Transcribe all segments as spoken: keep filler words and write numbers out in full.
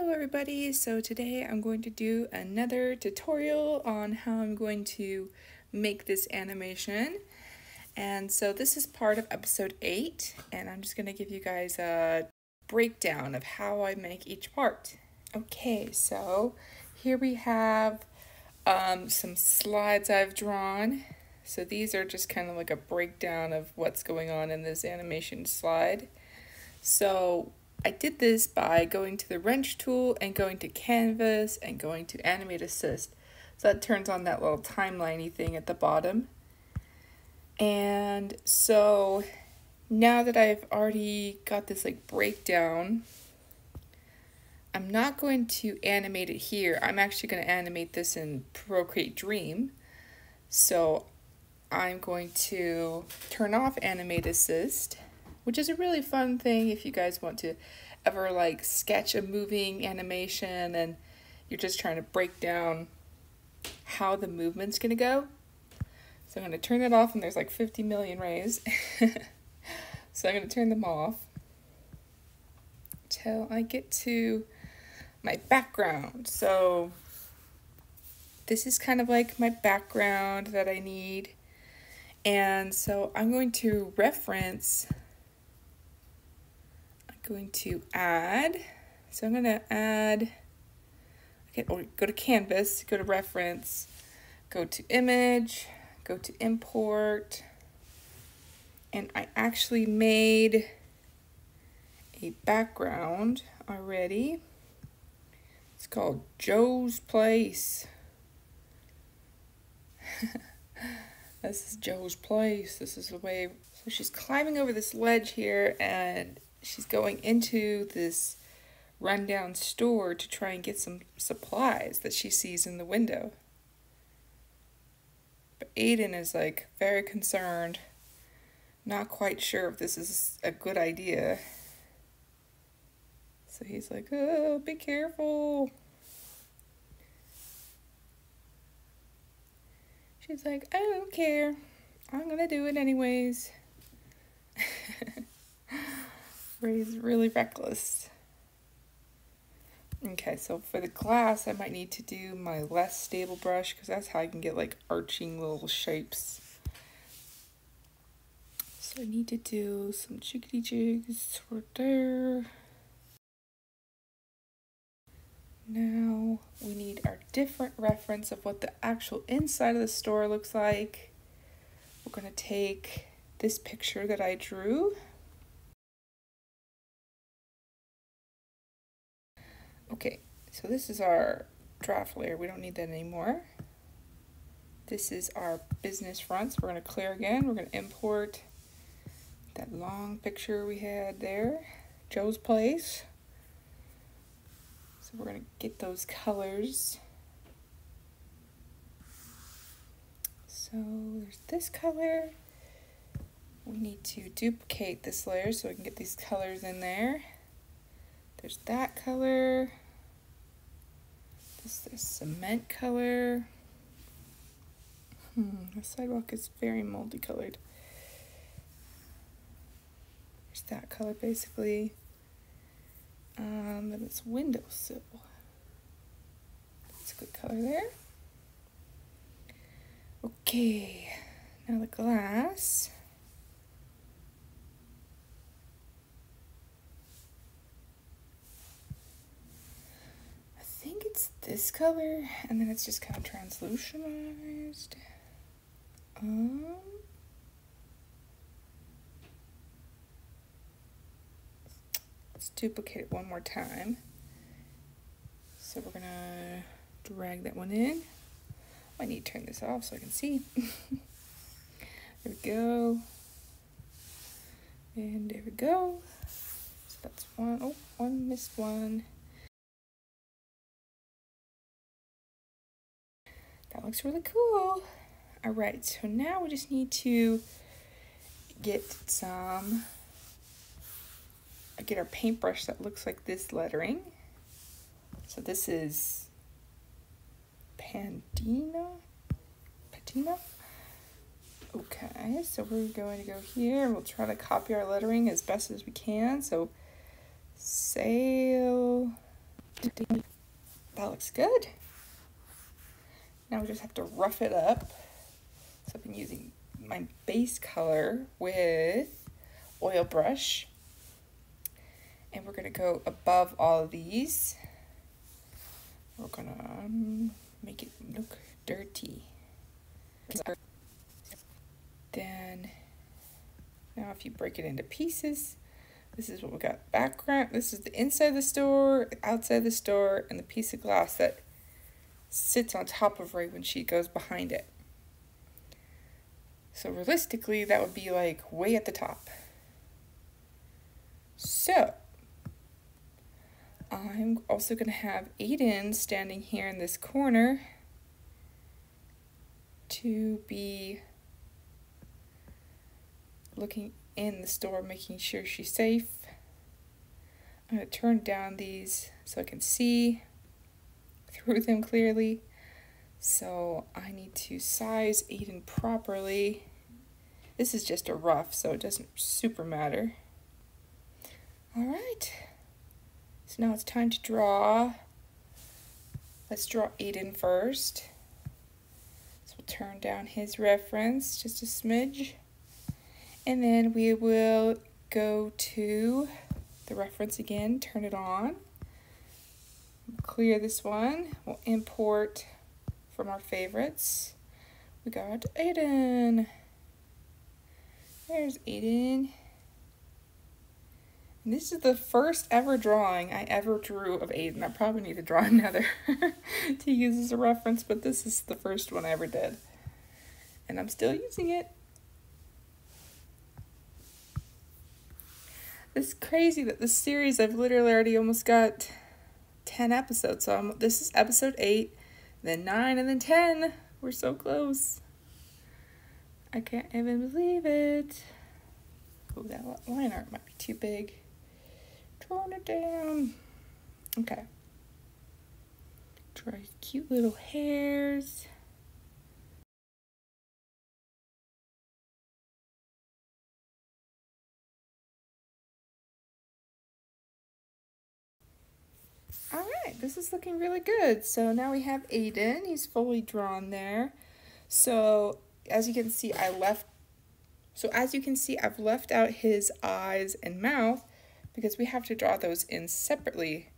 Hello everybody, so today I'm going to do another tutorial on how I'm going to make this animation. And so this is part of episode eight, and I'm just going to give you guys a breakdown of how I make each part. Okay, so here we have um, some slides I've drawn. So these are just kind of like a breakdown of what's going on in this animation slide. So I did this by going to the wrench tool and going to canvas and going to animate assist. So that turns on that little timeliney thing at the bottom. And so now that I've already got this like breakdown, I'm not going to animate it here. I'm actually going to animate this in Procreate Dream. So I'm going to turn off animate assist, which is a really fun thing if you guys want to ever like sketch a moving animation and you're just trying to break down how the movement's gonna go. So I'm gonna turn that off, and there's like fifty million rays. So I'm gonna turn them off till I get to my background. So this is kind of like my background that I need. And so I'm going to reference going to add, so I'm going to add, okay, go to canvas, go to reference, go to image, go to import, and I actually made a background already. It's called Joe's Place. This is Joe's place. This is the way, so she's climbing over this ledge here, and she's going into this rundown store to try and get some supplies that she sees in the window. But Aiden is like very concerned, not quite sure if this is a good idea. So he's like, oh, be careful. She's like, I don't care. I'm gonna do it anyways. Where he's really reckless. Okay, so for the glass, I might need to do my less stable brush, because that's how I can get like arching little shapes. So I need to do some jiggity jigs right there. Now we need our different reference of what the actual inside of the store looks like. We're going to take this picture that I drew. Okay, so this is our draft layer. We don't need that anymore. This is our business fronts. We're going to clear again. We're going to import that long picture we had there, Joe's Place. So we're going to get those colors. So there's this color. We need to duplicate this layer so we can get these colors in there. There's that color. This is cement color. Hmm, the sidewalk is very multicolored. There's that color basically. Um, then it's windowsill. That's a good color there. Okay, now the glass. This color, and then it's just kind of translutionized. Um, let's duplicate it one more time. So we're gonna drag that one in. I need to turn this off so I can see. There we go. And there we go. So that's one. Oh, one missed one. That looks really cool. All right, so now we just need to get some, get our paintbrush that looks like this lettering. So this is Pandina, Patina. Okay, so we're going to go here and we'll try to copy our lettering as best as we can. So sail, That looks good. Now we just have to rough it up. So I've been using my base color with oil brush. And we're gonna go above all of these. We're gonna um, make it look dirty. Then, now if you break it into pieces, this is what we got. Background, this is the inside of the store, outside of the store, and the piece of glass that sits on top of right when she goes behind it. So realistically, that would be like way at the top. So, I'm also gonna have Aiden standing here in this corner to be looking in the store, making sure she's safe. I'm gonna turn down these so I can see through them clearly. So I need to size Aiden properly. This is just a rough, so it doesn't super matter. All right, so now it's time to draw. Let's draw Aiden first. So we'll turn down his reference just a smidge. And then we will go to the reference again, turn it on. Clear this one. We'll import from our favorites. We got Aiden. There's Aiden. And this is the first ever drawing I ever drew of Aiden. I probably need to draw another to use as a reference, but this is the first one I ever did. And I'm still using it. It's crazy that this series, I've literally already almost got ten episodes. So I'm, this is episode eight, then nine, and then ten. We're so close. I can't even believe it. Oh, that line art might be too big. Drawing it down. Okay. Draw cute little hairs. All right, this is looking really good. So now we have Aiden, he's fully drawn there. So as you can see, I left, so as you can see, I've left out his eyes and mouth because we have to draw those in separately.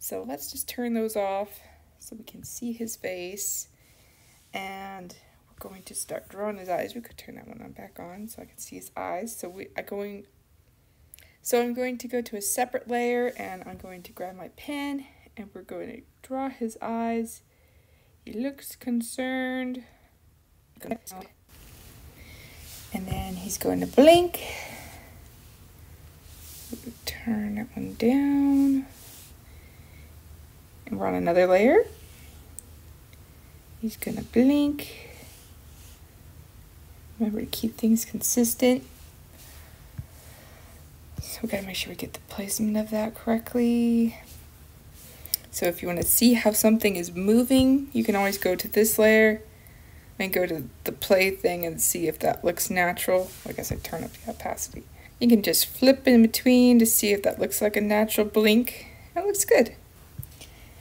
So let's just turn those off so we can see his face. And we're going to start drawing his eyes. We could turn that one on back on so I can see his eyes. So we are going So I'm going to go to a separate layer and I'm going to grab my pen and we're going to draw his eyes. He looks concerned. And then he's going to blink. Turn that one down. And we're on another layer. He's going to blink. Remember to keep things consistent. So we gotta make sure we get the placement of that correctly. So if you wanna see how something is moving, you can always go to this layer and go to the play thing and see if that looks natural. I guess I turn up the opacity. You can just flip in between to see if that looks like a natural blink. That looks good.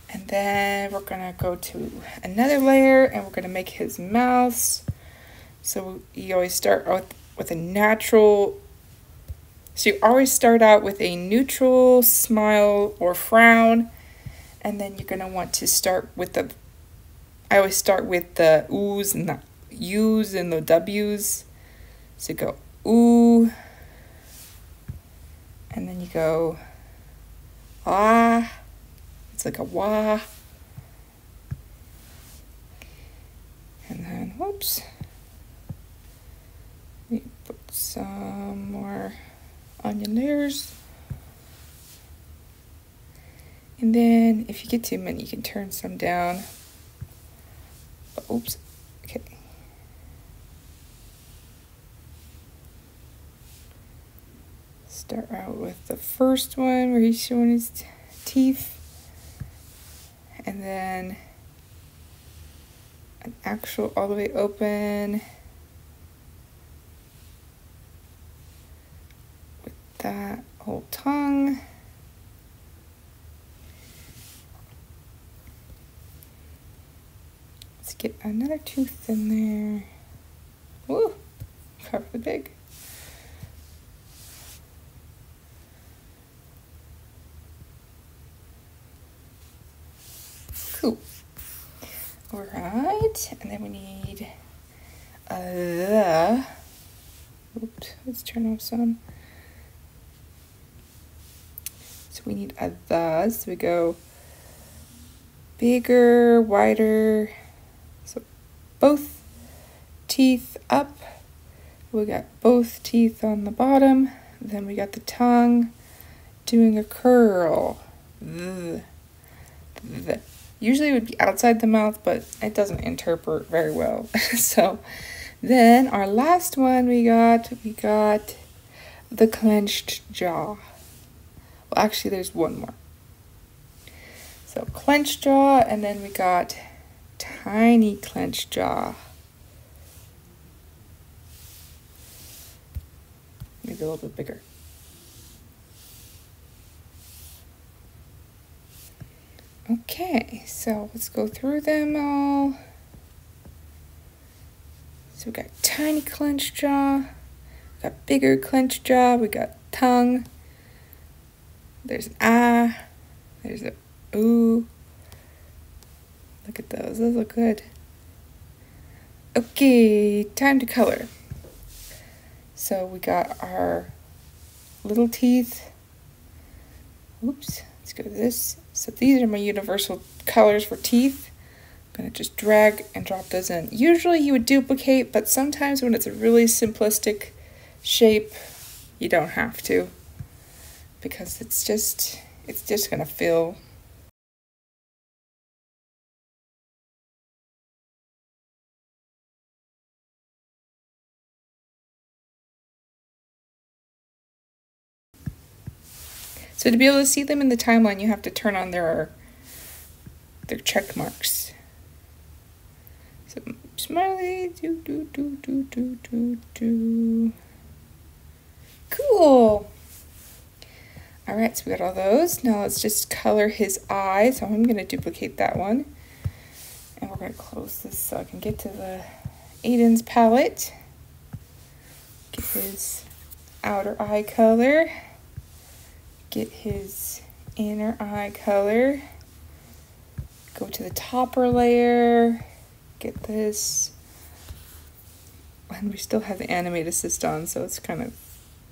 And then we're gonna go to another layer and we're gonna make his mouth. So you always start with, with a natural. So you always start out with a neutral smile or frown, and then you're gonna want to start with the, I always start with the oohs and the U's and the W's. So go ooh, and then you go ah, it's like a wah. And then, whoops, we put some more onion layers. And then if you get too many, you can turn some down. Oh, oops, okay. Start out with the first one where he's showing his teeth. And then an actual all the way open. That whole tongue. Let's get another tooth in there. Woo! Cover the big. Cool. All right, and then we need a. Oops, let's turn off some. So we need a the. So we go bigger, wider. So both teeth up. We got both teeth on the bottom. Then we got the tongue doing a curl. The. The. Usually it would be outside the mouth, but it doesn't interpret very well. So then our last one we got, we got the clenched jaw. Well, actually there's one more. So clenched jaw, and then we got tiny clenched jaw. Maybe a little bit bigger. Okay, so let's go through them all. So we got tiny clenched jaw, we got bigger clenched jaw, we got tongue, there's an ah, there's a ooh. Look at those, those look good. Okay, time to color. So we got our little teeth. Oops, let's go to this. So these are my universal colors for teeth. I'm gonna just drag and drop those in. Usually you would duplicate, but sometimes when it's a really simplistic shape, you don't have to, because it's just, it's just gonna fill. So to be able to see them in the timeline, you have to turn on their, their check marks. So smiley, do, do, do, do, do, do, do. Cool. All right, so we got all those. Now let's just color his eye. So I'm gonna duplicate that one. And we're gonna close this so I can get to the Aiden's palette. Get his outer eye color. Get his inner eye color, go to the topper layer, get this, and we still have the animate assist on, so it's kind of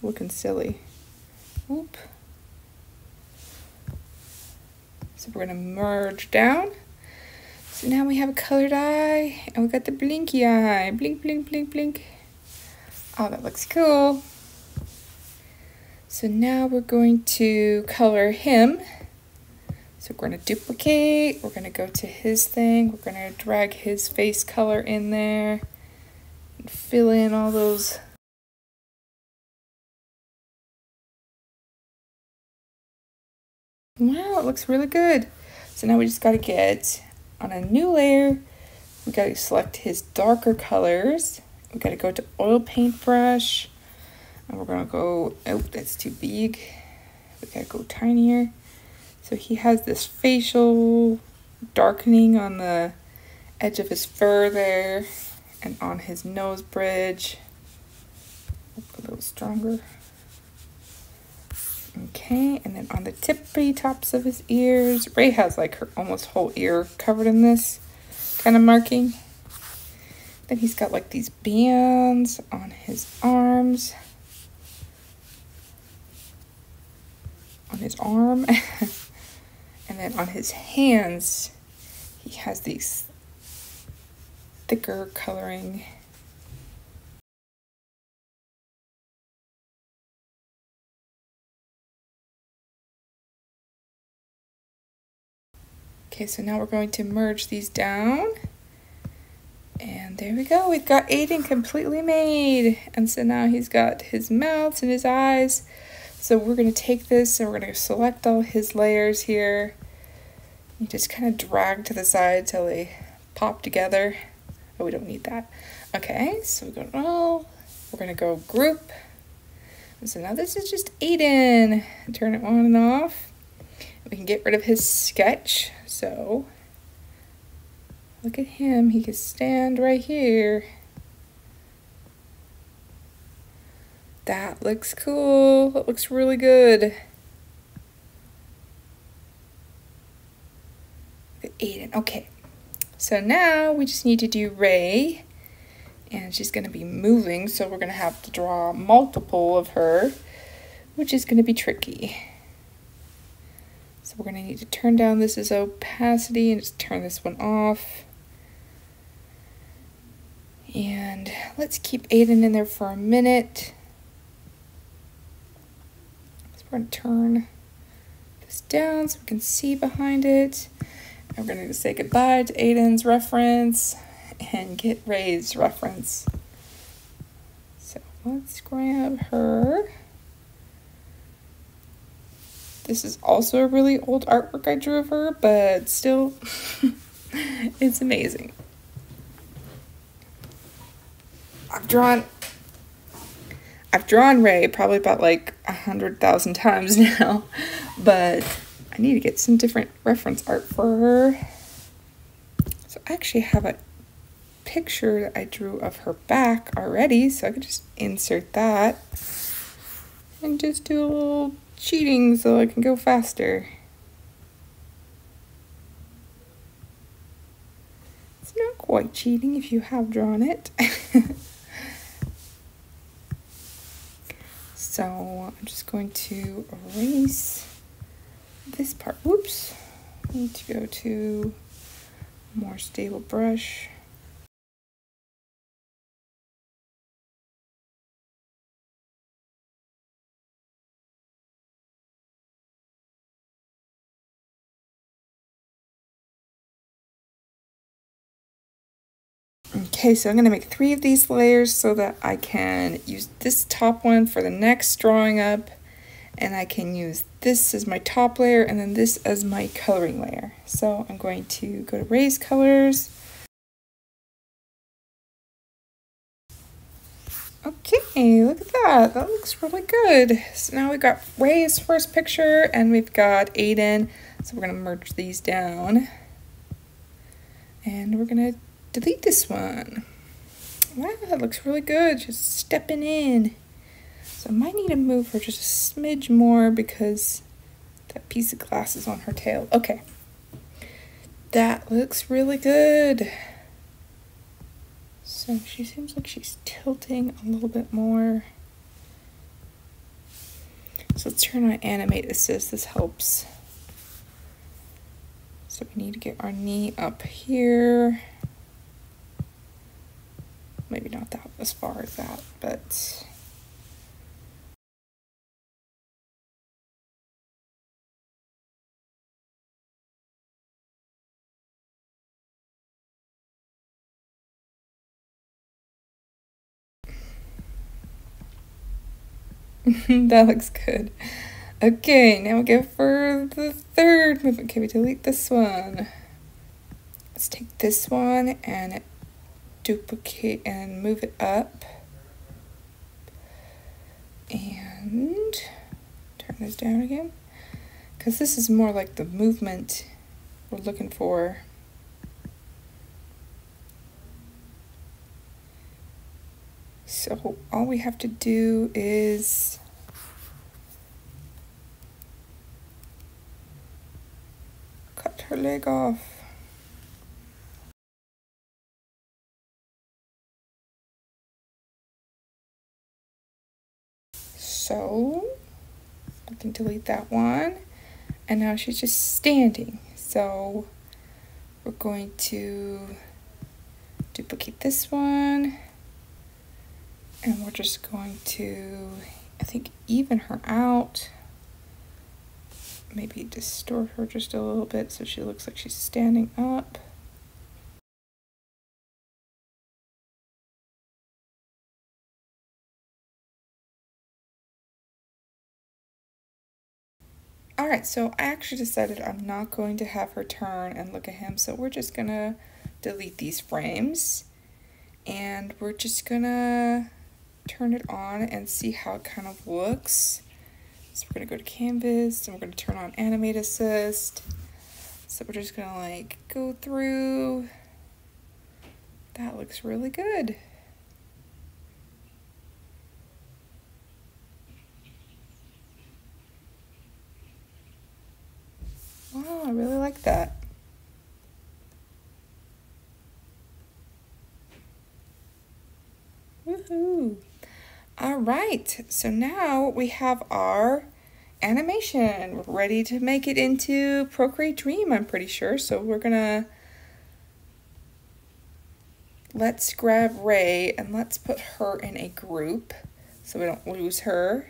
looking silly. Whoop. So we're gonna merge down. So now we have a colored eye, and we got the blinky eye, blink, blink, blink, blink. Oh, that looks cool. So now we're going to color him. So we're going to duplicate, we're going to go to his thing, we're going to drag his face color in there, and fill in all those. Wow, it looks really good. So now we just got to get on a new layer, we got to select his darker colors, we got to go to oil paintbrush. And we're gonna go, oh, that's too big. We gotta go tinier. So he has this facial darkening on the edge of his fur there and on his nose bridge. A little stronger. Okay, and then on the tippy tops of his ears. Ray has like her almost whole ear covered in this kind of marking. Then he's got like these bands on his arms. On his arm and then on his hands he has these thicker coloring. Okay, so now we're going to merge these down, and there we go, we've got Aiden completely made. And so now he's got his mouth and his eyes. So we're going to take this and we're going to select all his layers here. You just kind of drag to the side till they pop together. Oh, we don't need that. Okay, so we go all. We're going to go group. And so now this is just Aiden. Turn it on and off. We can get rid of his sketch. So Look at him, he can stand right here. That looks cool, that looks really good. Aiden, okay. So now we just need to do Ray, and she's gonna be moving, so we're gonna have to draw multiple of her, which is gonna be tricky. So we're gonna need to turn down this is opacity and just turn this one off. And let's keep Aiden in there for a minute. So we're gonna turn this down so we can see behind it. And we're gonna say goodbye to Aiden's reference and get Ray's reference. So let's grab her. This is also a really old artwork I drew of her, but still, it's amazing. I've drawn, I've drawn Ray probably about like a hundred thousand times now, but I need to get some different reference art for her. So I actually have a picture that I drew of her back already, so I could just insert that and just do a little cheating so I can go faster. It's not quite cheating if you have drawn it. So I'm just going to erase this part. Whoops. I need to go to more stable brush. Okay, so I'm going to make three of these layers so that I can use this top one for the next drawing up, and I can use this as my top layer and then this as my coloring layer. So I'm going to go to Ray's colors. Okay, look at that, that looks really good. So now we've got Ray's first picture and we've got Aiden. So we're going to merge these down and we're going to delete this one. Wow, that looks really good, just stepping in. So I might need to move her just a smidge more because that piece of glass is on her tail. Okay, that looks really good. So she seems like she's tilting a little bit more. So let's turn on animate assist, this helps. So we need to get our knee up here. Maybe not that as far as that, but that looks good. Okay, now we go for the third movement. Can we delete this one? Let's take this one and duplicate and move it up and turn this down again because this is more like the movement we're looking for. So all we have to do is cut her leg off. So I can delete that one, and now she's just standing. So we're going to duplicate this one, and we're just going to, I think, even her out. Maybe distort her just a little bit so she looks like she's standing up. Alright, so I actually decided I'm not going to have her turn and look at him, so we're just gonna delete these frames and we're just gonna turn it on and see how it kind of looks. So we're gonna go to canvas and we're gonna turn on animate assist. So we're just gonna like go through That looks really good. Wow, I really like that. Woohoo! All right, so now we have our animation. We're ready to make it into Procreate Dream, I'm pretty sure. So we're gonna, let's grab Ray and let's put her in a group so we don't lose her.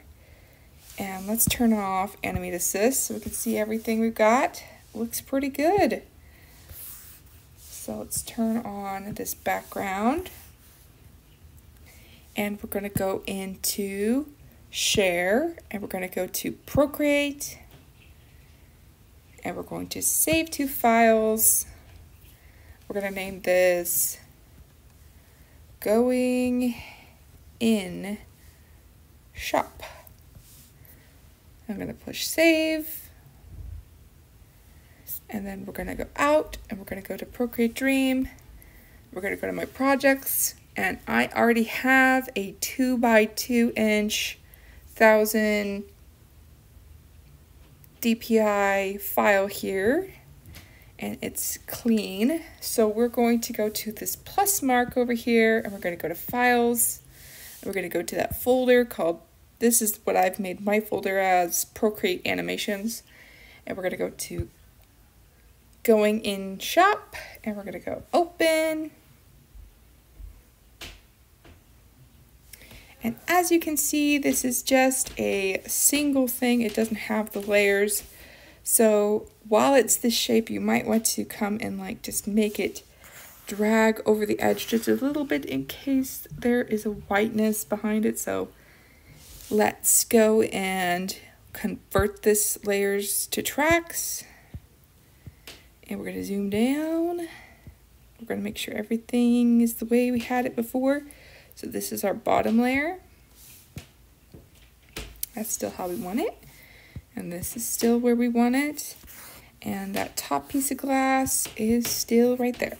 And let's turn off Animate Assist so we can see everything we've got. Looks pretty good. So let's turn on this background. And we're going to go into Share. And we're going to go to Procreate. And we're going to save to files. We're going to name this Going in Shop. I'm going to push save, and then we're going to go out and we're going to go to Procreate Dream. We're going to go to my projects, and I already have a two by two inch thousand D P I file here, and it's clean. So we're going to go to this plus mark over here, and we're going to go to files, and we're going to go to that folder called, this is what I've made my folder as, Procreate Animations. And we're gonna go to Going in Shop, and we're gonna go Open. And as you can see, this is just a single thing. It doesn't have the layers. So while it's this shape, you might want to come and like just make it drag over the edge just a little bit in case there is a whiteness behind it. So let's go and convert this layers to tracks. And we're going to zoom down. We're going to make sure everything is the way we had it before. So this is our bottom layer. That's still how we want it. And this is still where we want it. And that top piece of glass is still right there.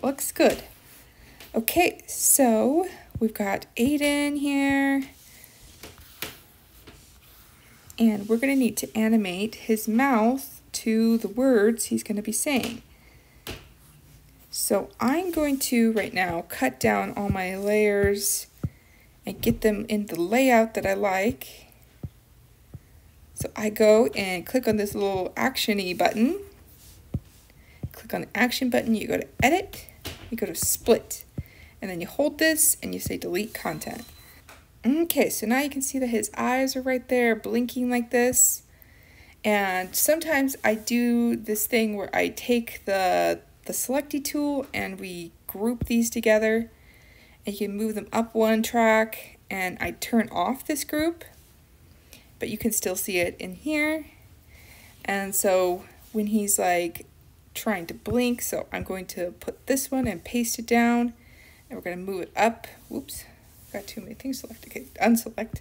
Looks good. Okay, so we've got Aiden here. And we're going to need to animate his mouth to the words he's going to be saying. So I'm going to, right now, cut down all my layers and get them in the layout that I like. So I go and click on this little action-y button. Click on the action button, you go to edit, you go to split, and then you hold this and you say delete content. Okay, so now you can see that his eyes are right there blinking like this. And sometimes I do this thing where I take the, the Selecty tool and we group these together. And you can move them up one track, and I turn off this group, but you can still see it in here. And so when he's like trying to blink, so I'm going to put this one and paste it down, and we're gonna move it up, whoops. Got too many things selected. Okay, unselect.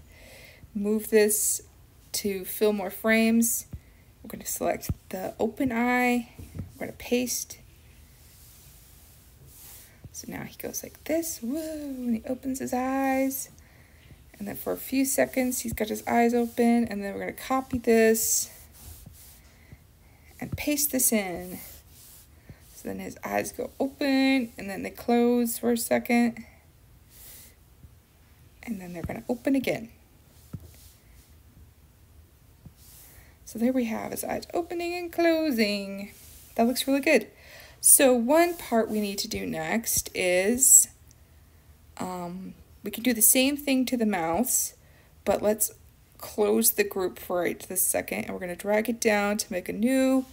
Move this to fill more frames. We're going to select the open eye. We're going to paste. So now he goes like this. Whoa, and he opens his eyes. And then for a few seconds, he's got his eyes open. And then we're going to copy this and paste this in. So then his eyes go open and then they close for a second. And then they're going to open again. So there we have his eyes opening and closing. That looks really good. So one part we need to do next is um, we can do the same thing to the mouse, but let's close the group for right this second, and we're going to drag it down to make a new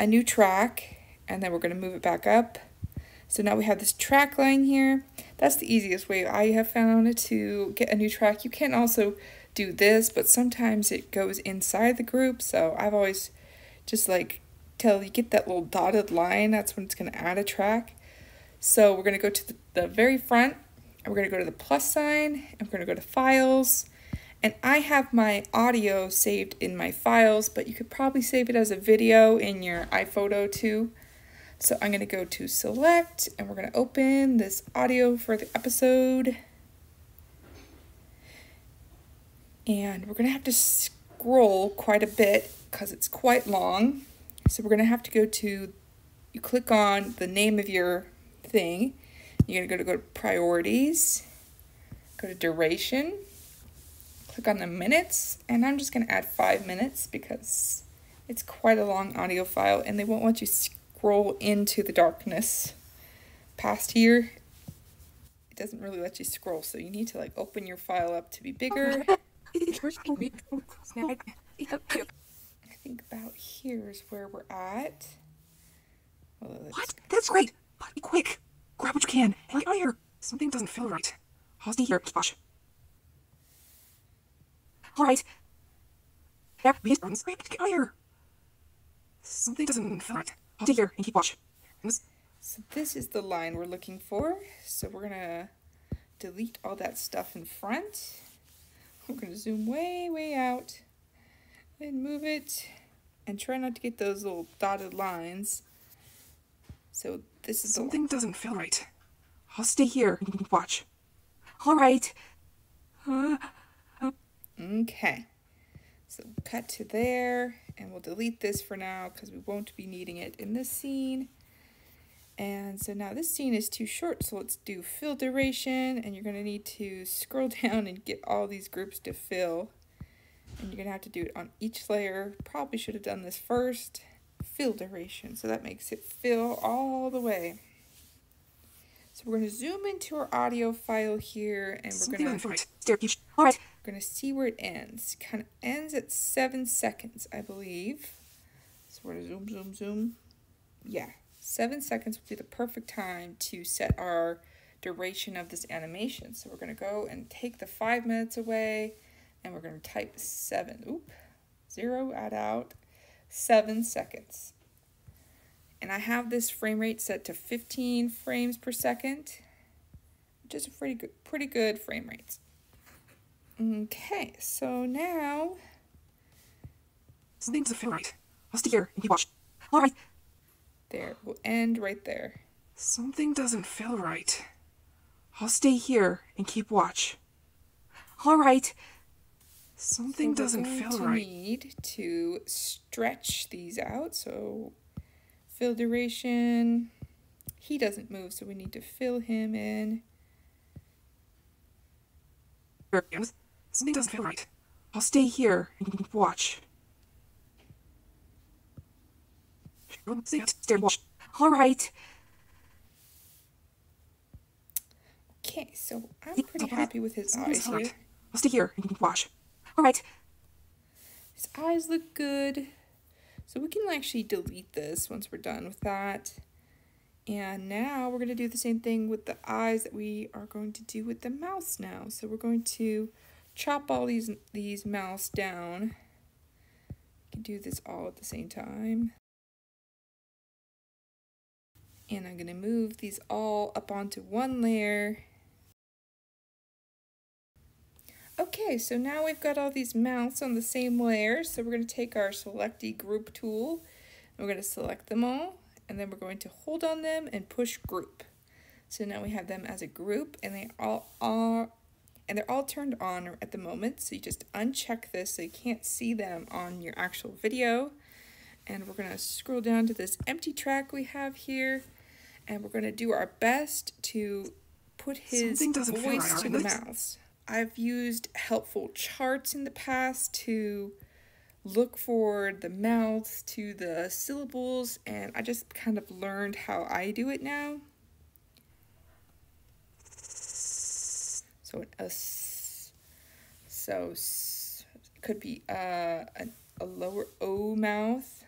a new track, and then we're going to move it back up. So now we have this track line here. That's the easiest way I have found to get a new track. You can also do this, but sometimes it goes inside the group. So I've always just like till you get that little dotted line, that's when it's gonna add a track. So we're gonna go to the, the very front, and we're gonna go to the plus sign, and we're gonna go to files. And I have my audio saved in my files, but you could probably save it as a video in your iPhoto too. So I'm going to go to select, and we're going to open this audio for the episode. And we're going to have to scroll quite a bit because it's quite long. So we're going to have to go to, you click on the name of your thing. You're going to go to, go to priorities, go to duration, click on the minutes, and I'm just going to add five minutes because it's quite a long audio file and they won't let you scroll into the darkness past here. It doesn't really let you scroll, so you need to like open your file up to be bigger. I think about here is where we're at. Well, that's what? That's great! But be quick! Grab what you can and get out of here! Something doesn't feel right. Hosty here, Josh. Alright. Get out of here! Something doesn't feel right. Hosty here and keep watch. So this is the line we're looking for. So we're gonna delete all that stuff in front. We're gonna zoom way, way out. And move it, and try not to get those little dotted lines. So this is something doesn't feel right. I'll stay here and watch. All right. Uh, uh. Okay. So cut to there, and we'll delete this for now because we won't be needing it in this scene. And so now this scene is too short, so let's do fill duration, and you're gonna need to scroll down and get all these groups to fill. And you're going to have to do it on each layer. Probably should have done this first. Fill duration. So that makes it fill all the way. So we're going to zoom into our audio file here. And we're going to, all right. We're going to see where it ends. It kind of ends at seven seconds, I believe. So we're going to zoom, zoom, zoom. Yeah. Seven seconds will be the perfect time to set our duration of this animation. So we're going to go and take the five minutes away. And we're going to type seven, oop, zero, add out, seven seconds. And I have this frame rate set to fifteen frames per second, which is a pretty good, pretty good frame rates. Okay, so now. Something doesn't feel right. I'll stay here and you watch. All right. There, we'll end right there. Something doesn't feel right. I'll stay here and keep watch. All right. Something so doesn't feel right. We need to stretch these out. So fill duration. He doesn't move, so we need to fill him in. Something doesn't feel right. I'll stay here and watch. All right. Okay, so I'm pretty happy with his eyes here. I'll stay here and watch. All right. His eyes look good. So we can actually delete this once we're done with that. And now we're going to do the same thing with the eyes that we are going to do with the mouse now. So we're going to chop all these, these mouse down. You can do this all at the same time. And I'm going to move these all up onto one layer. Okay, so now we've got all these mounts on the same layer. So we're going to take our Selectee Group tool, and we're going to select them all, and then we're going to hold on them and push Group. So now we have them as a group, and they all are, and they're all turned on at the moment. So you just uncheck this so you can't see them on your actual video. And we're going to scroll down to this empty track we have here, and we're going to do our best to put his voice to the mouse. I've used helpful charts in the past to look for the mouths to the syllables, and I just kind of learned how I do it now. So, an us, so it could be uh, a, a lower O mouth,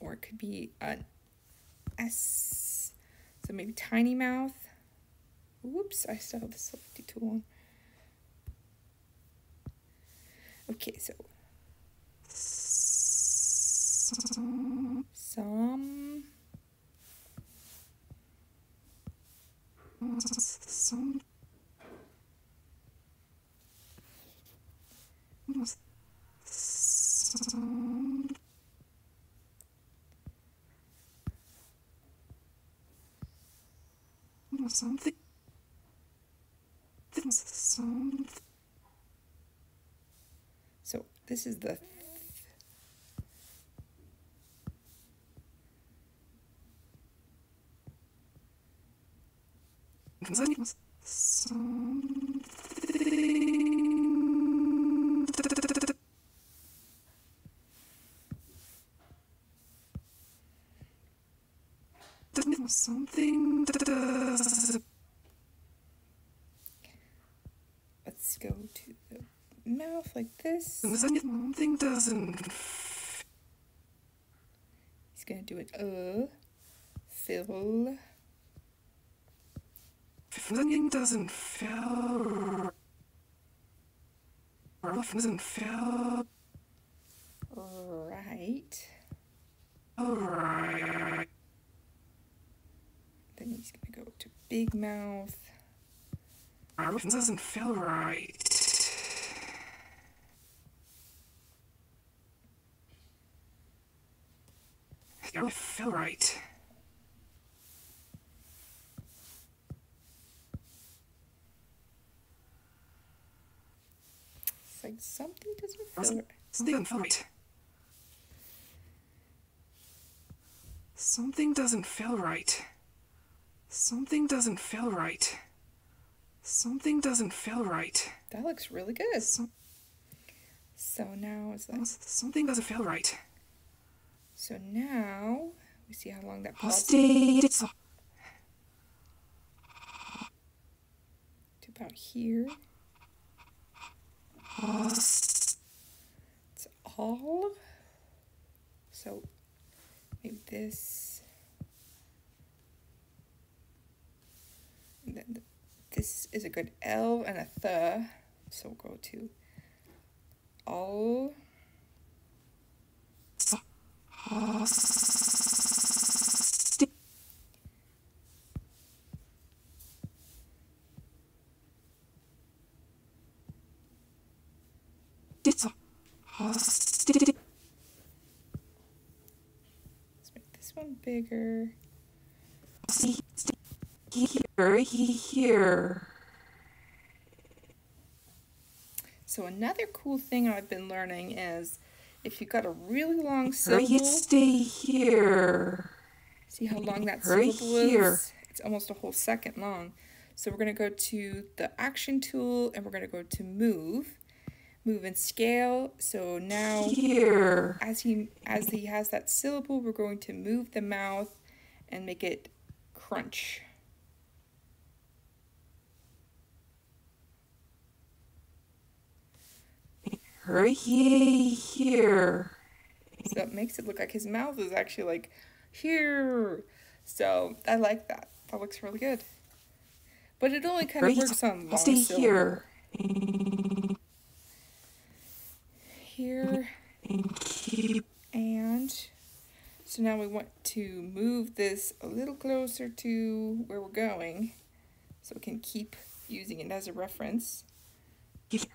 or it could be an S, so maybe tiny mouth. Whoops, I still have the Selectee tool on. Okay, so. Some. Some. Some. Some. something, something. So this is the. Something. Let's go to the mouth like this. Something doesn't. He's gonna do it. Uh, fill. Something doesn't fill. Doesn't fill. Right. All right. Then he's gonna go to big mouth. It doesn't feel right. It doesn't feel right. It's like something doesn't feel right. Something doesn't feel right. Something doesn't feel right. Something doesn't feel right. Something doesn't feel right. That looks really good. So, so now it's like something doesn't feel right. So now we see how long that pause is. To about here. It's all. So maybe this. This is a good L and a th, so we'll go to all. Let's make this one bigger. Here, here. So another cool thing I've been learning is if you've got a really long syllable, stay here. See how long that syllable is? It's almost a whole second long. So we're going to go to the action tool and we're going to go to move, move and scale. So now here. as he as he has that syllable, we're going to move the mouth and make it crunch. Right here. So it makes it look like his mouth is actually like here. So I like that. That looks really good. But it only kind of works on long syllables. Here. Here. And so now we want to move this a little closer to where we're going so we can keep using it as a reference.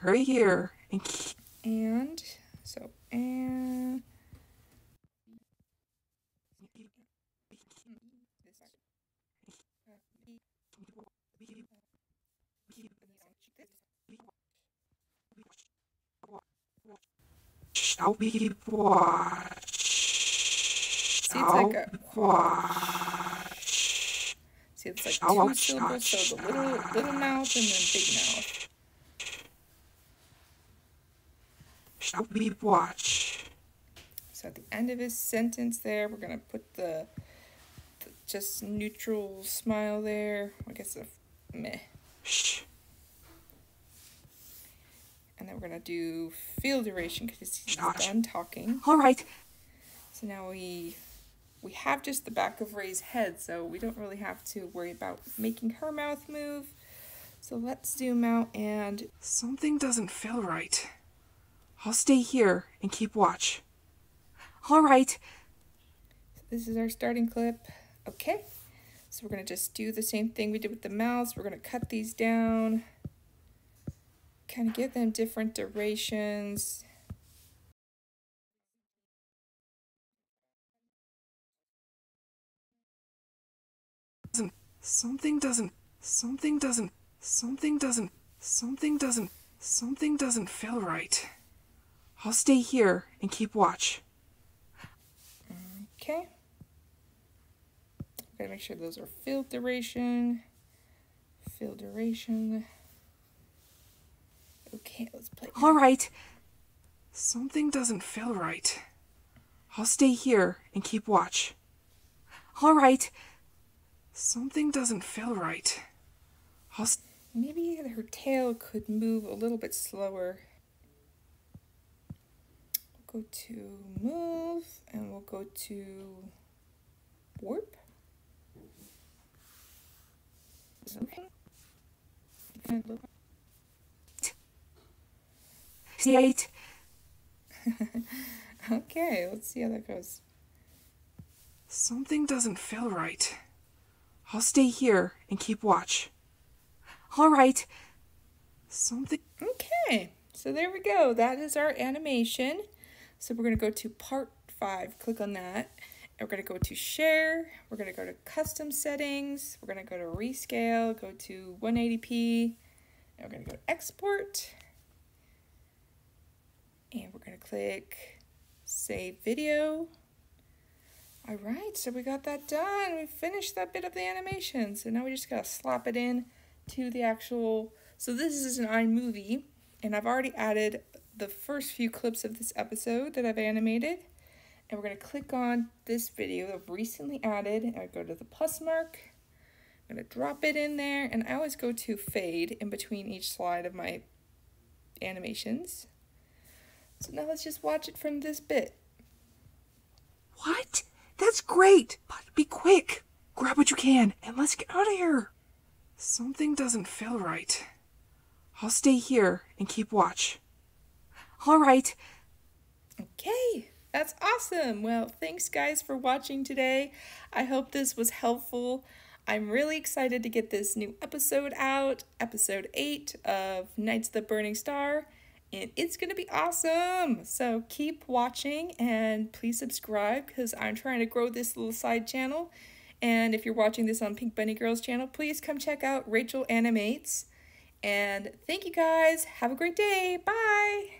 Right here. And so and shall we watch? See, it's like a watch. See, it's like two syllables, so the little little mouth and then big mouth. Shall we watch? So at the end of his sentence there, we're going to put the, the just neutral smile there. I guess a meh. Shh. And then we're going to do feel duration because he's done talking. All right. So now we, we have just the back of Ray's head, so we don't really have to worry about making her mouth move. So let's zoom out and... Something doesn't feel right. I'll stay here and keep watch. All right. So this is our starting clip. Okay. So we're going to just do the same thing we did with the mouths. We're going to cut these down. Kind of give them different durations. Something doesn't Something doesn't, something doesn't, something doesn't, something doesn't feel right. I'll stay here and keep watch. Okay. Okay, make sure those are field duration. Field duration. Okay, let's play. All right. Something doesn't feel right. I'll stay here and keep watch. All right. Something doesn't feel right. I'll st Maybe her tail could move a little bit slower. We'll go to move and we'll go to warp. Okay. Eight. Okay, let's see how that goes. Something doesn't feel right. I'll stay here and keep watch. All right. Something. Okay, so there we go. That is our animation. So we're going to go to part five. Click on that. And we're going to go to share. We're going to go to custom settings. We're going to go to rescale. Go to one eighty p. And we're going to go to export. And we're going to click save video. All right, so we got that done. We finished that bit of the animation. So now we just got to slap it in to the actual. So this is an iMovie, and I've already added the first few clips of this episode that I've animated. And we're going to click on this video that I've recently added. And I go to the plus mark. I'm going to drop it in there. And I always go to fade in between each slide of my animations. So now let's just watch it from this bit. What? That's great, but be quick. Grab what you can and let's get out of here. Something doesn't feel right. I'll stay here and keep watch. All right. Okay, that's awesome. Well, thanks guys for watching today. I hope this was helpful. I'm really excited to get this new episode out, episode eight of Knights of the Burning Star. And it's going to be awesome. So keep watching and please subscribe because I'm trying to grow this little side channel. And if you're watching this on Pink Bunny Girl's channel, please come check out Rachel Animates. And thank you guys. Have a great day. Bye.